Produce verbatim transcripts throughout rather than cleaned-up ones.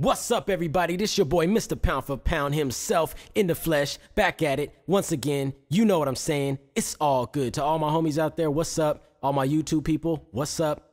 What's up, everybody? This your boy, Mister Pound for Pound himself in the flesh, back at it once again. You know what I'm saying? It's all good. To all my homies out there, what's up? All my YouTube people, what's up?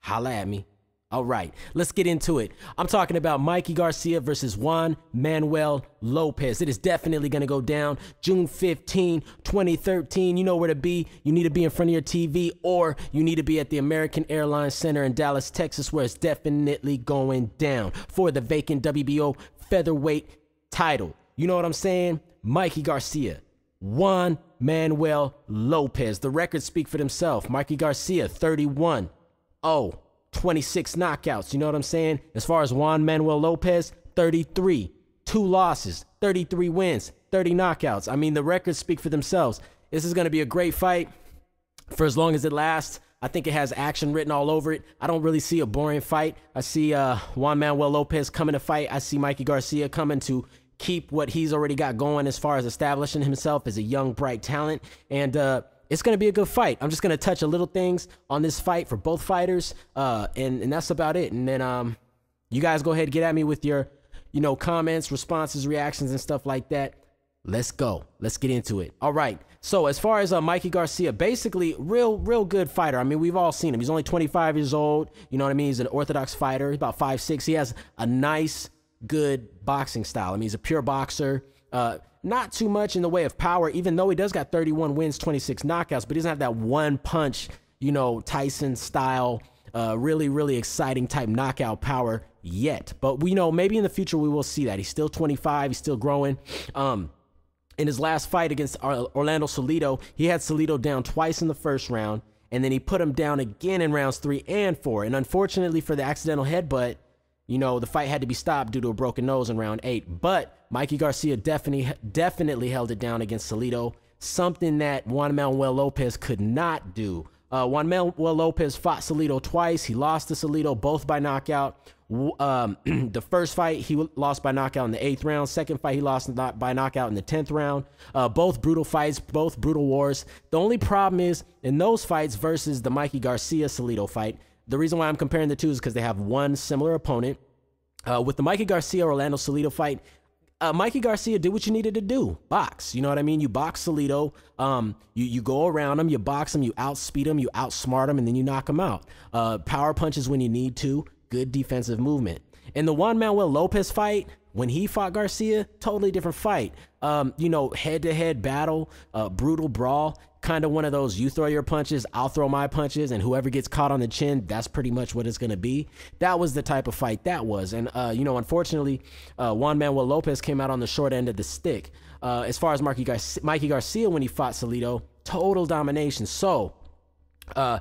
Holla at me. All right, let's get into it. I'm talking about Mikey Garcia versus Juan Manuel Lopez. It is definitely going to go down June fifteenth, twenty thirteen. You know where to be. You need to be in front of your T V, or you need to be at the American Airlines Center in Dallas, Texas, where it's definitely going down for the vacant W B O featherweight title. You know what I'm saying? Mikey Garcia, Juan Manuel Lopez. The records speak for themselves. Mikey Garcia, thirty-one oh, twenty-six knockouts. You know what I'm saying? As far as Juan Manuel Lopez, thirty-three, two losses, thirty-three wins, thirty knockouts. I mean, the records speak for themselves. This is going to be a great fight for as long as it lasts. I think it has action written all over it. I don't really see a boring fight. I see uh, Juan Manuel Lopez coming to fight. I see Mikey Garcia coming to keep what he's already got going as far as establishing himself as a young, bright talent. And uh, it's going to be a good fight. I'm just going to touch a little things on this fight for both fighters, uh, and, and that's about it. And then um, you guys go ahead and get at me with your, you know, comments, responses, reactions, and stuff like that. Let's go. Let's get into it. All right. So as far as uh, Mikey Garcia, basically real, real good fighter. I mean, we've all seen him. He's only twenty-five years old. You know what I mean? He's an orthodox fighter. He's about five six. He has a nice, good boxing style. I mean, he's a pure boxer. Uh, not too much in the way of power, even though he does got thirty-one wins, twenty-six knockouts, but he doesn't have that one punch, you know, Tyson style, uh, really, really exciting type knockout power yet. But we know maybe in the future we will see that. He's still twenty-five. He's still growing. Um, in his last fight against Orlando Salido, he had Salido down twice in the first round, and then he put him down again in rounds three and four. And unfortunately for the accidental headbutt, you know, the fight had to be stopped due to a broken nose in round eight. But Mikey Garcia definitely, definitely held it down against Salido, something that Juan Manuel Lopez could not do. Uh, Juan Manuel Lopez fought Salido twice. He lost to Salido, both by knockout. Um, the first fight, he lost by knockout in the eighth round. Second fight, he lost by knockout in the tenth round. Uh, both brutal fights, both brutal wars. The only problem is, in those fights versus the Mikey Garcia-Salido fight, the reason why I'm comparing the two is because they have one similar opponent. Uh, with the Mikey Garcia-Orlando Salido fight, uh, Mikey Garcia did what you needed to do. Box. You know what I mean? You box Salido. Um, you, you go around him. You box him. You outspeed him. You outsmart him, and then you knock him out. Uh, power punches when you need to. Good defensive movement. In the Juan Manuel Lopez fight, when he fought Garcia, totally different fight. Um, you know, head-to-head battle, uh, brutal brawl, kind of one of those, you throw your punches, I'll throw my punches, and whoever gets caught on the chin, that's pretty much what it's going to be. That was the type of fight that was. And, uh, you know, unfortunately, uh, Juan Manuel Lopez came out on the short end of the stick. Uh, as far as Mikey Garcia, Mikey Garcia, when he fought Salido, total domination. So, uh,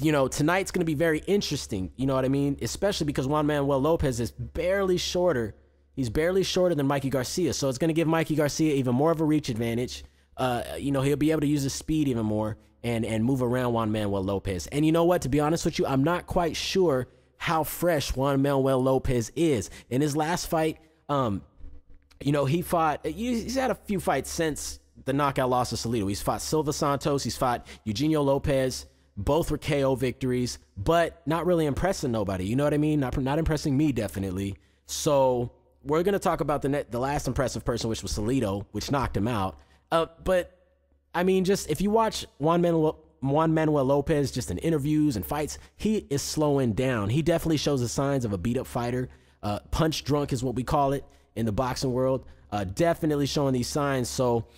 you know, tonight's going to be very interesting, you know what I mean? Especially because Juan Manuel Lopez is barely shorter He's barely shorter than Mikey Garcia, so it's going to give Mikey Garcia even more of a reach advantage. Uh, you know, he'll be able to use his speed even more and, and move around Juan Manuel Lopez. And you know what? To be honest with you, I'm not quite sure how fresh Juan Manuel Lopez is. In his last fight, um, you know, he fought, he's had a few fights since the knockout loss to Salido. He's fought Silva Santos. He's fought Eugenio Lopez. Both were K O victories, but not really impressing nobody. You know what I mean? Not, not impressing me, definitely. So we're going to talk about the net, the last impressive person, which was Salido, which knocked him out. Uh, but, I mean, just if you watch Juan Manuel, Juan Manuel Lopez just in interviews and fights, he is slowing down. He definitely shows the signs of a beat-up fighter. Uh, punch drunk is what we call it in the boxing world. Uh, definitely showing these signs. So,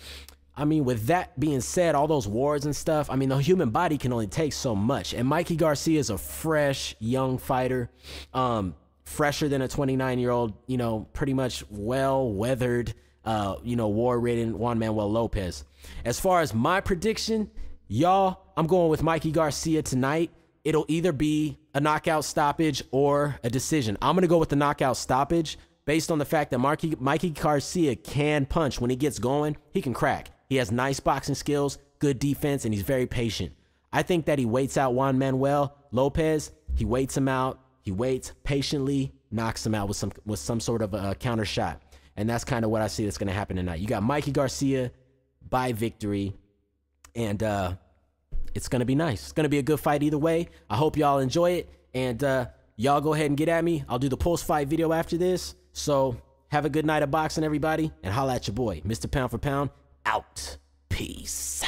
I mean, with that being said, all those wars and stuff, I mean, the human body can only take so much. And Mikey Garcia is a fresh, young fighter. Um... fresher than a twenty-nine-year-old, you know, pretty much well-weathered, uh, you know, war-ridden Juan Manuel Lopez. As far as my prediction, y'all, I'm going with Mikey Garcia tonight. It'll either be a knockout stoppage or a decision. I'm going to go with the knockout stoppage based on the fact that Mikey, Mikey Garcia can punch. When he gets going, he can crack. He has nice boxing skills, good defense, and he's very patient. I think that he waits out Juan Manuel Lopez. He waits him out. He waits patiently, knocks him out with some with some sort of a counter shot. And that's kind of what I see that's going to happen tonight. You got Mikey Garcia by victory, and uh, it's going to be nice. It's going to be a good fight either way. I hope y'all enjoy it, and uh, Y'all go ahead and get at me. I'll do the post-fight video after this. So have a good night of boxing, everybody, and holla at your boy, Mister Pound for Pound, out. Peace.